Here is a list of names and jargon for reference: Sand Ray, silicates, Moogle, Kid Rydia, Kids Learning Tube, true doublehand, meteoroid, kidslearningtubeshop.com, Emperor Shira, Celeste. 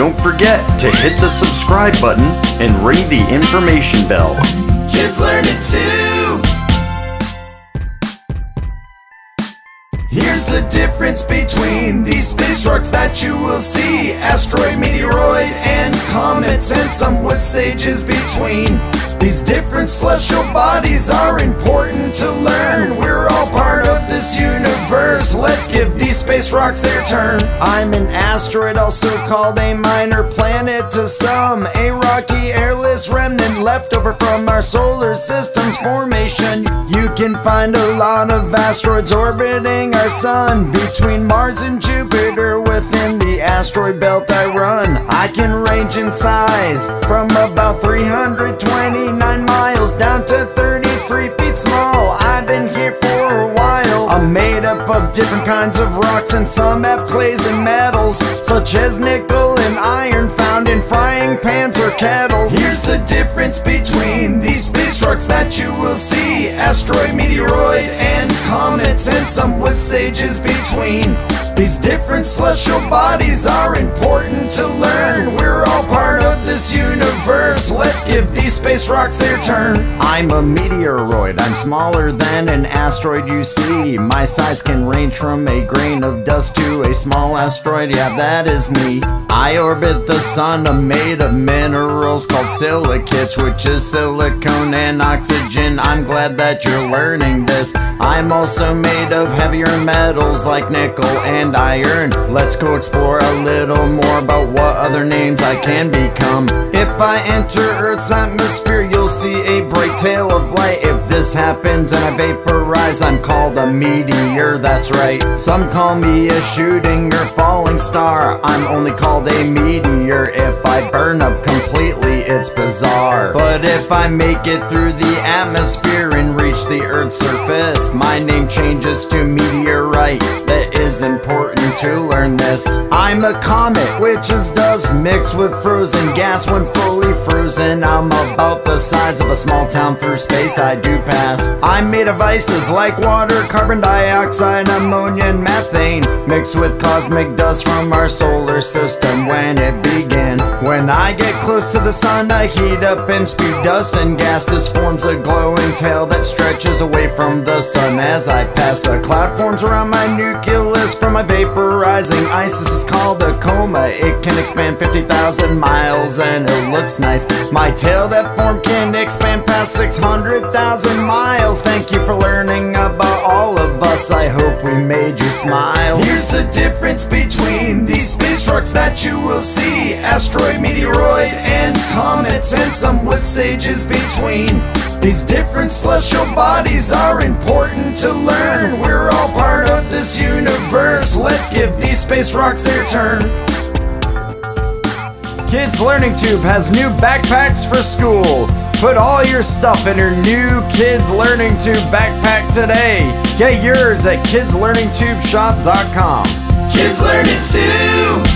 Don't forget to hit the subscribe button and ring the information bell. Kids Learning Tube! Here's the difference between these space rocks that you will see: asteroid, meteoroid, and comets, and some wood stages between. These different celestial bodies are important to learn. We're all part of this universe. Let's give these space rocks their turn. I'm an asteroid, also called a minor planet to some, a rocky airless remnant left over from our solar system's formation. You can find a lot of asteroids orbiting our sun, between Mars and Jupiter, within the asteroid belt I run. I can range in size from about 329 miles down to 33 feet small. I've been here for a while. I'm made up of different kinds of rocks, and some have clays and metals, such as nickel and iron, found in frying pans or kettles. Here's the difference between these space rocks that you will see: asteroid, meteoroid, and comets, and some wood stages between. These different celestial bodies are important to learn. We're all part of this universe. Let's give these space rocks their turn. I'm a meteoroid. I'm smaller than an asteroid, you see. My size can range from a grain of dust to a small asteroid. Yeah, that is me. I orbit the sun. I'm made of minerals called silicates, which is silicon and oxygen. I'm glad that you're learning this. I'm also made of heavier metals like nickel and iron. Let's go explore a little more about what other names I can become. If I enter Earth's atmosphere, you'll see a bright tail of light. If this happens and I vaporize, I'm called a meteor, that's right. Some call me a shooting or falling star. I'm only called a meteor if I burn up completely. It's bizarre. But if I make it through the atmosphere and reach the Earth's surface, my name changes to meteorite. That is important to learn this. I'm a comet, which is dust mixed with frozen gas. When fully frozen, I'm about the size of a small town. Through space I do pass. I'm made of ices like water, carbon dioxide, ammonia, and methane, mixed with cosmic dust from our solar system when it began. When I get close to the sun, I heat up and spew dust and gas. This forms a glowing tail that stretches away from the sun as I pass. A cloud forms around my nucleus from my vaporizing ice. This is called a coma. It can expand 50,000 miles and it looks nice. My tail that formed can expand past 600,000 miles. Thank you for learning about all of us. I hope we made you smile. Here's the difference between these space rocks that you will see: asteroid, meteoroid, and comets, and some wood stages between. These different celestial bodies are important to learn. We're all part of this universe. Let's give these space rocks their turn. Kids Learning Tube has new backpacks for school. Put all your stuff in your new Kids Learning Tube backpack today. Get yours at kidslearningtubeshop.com. Kids Learning Tube!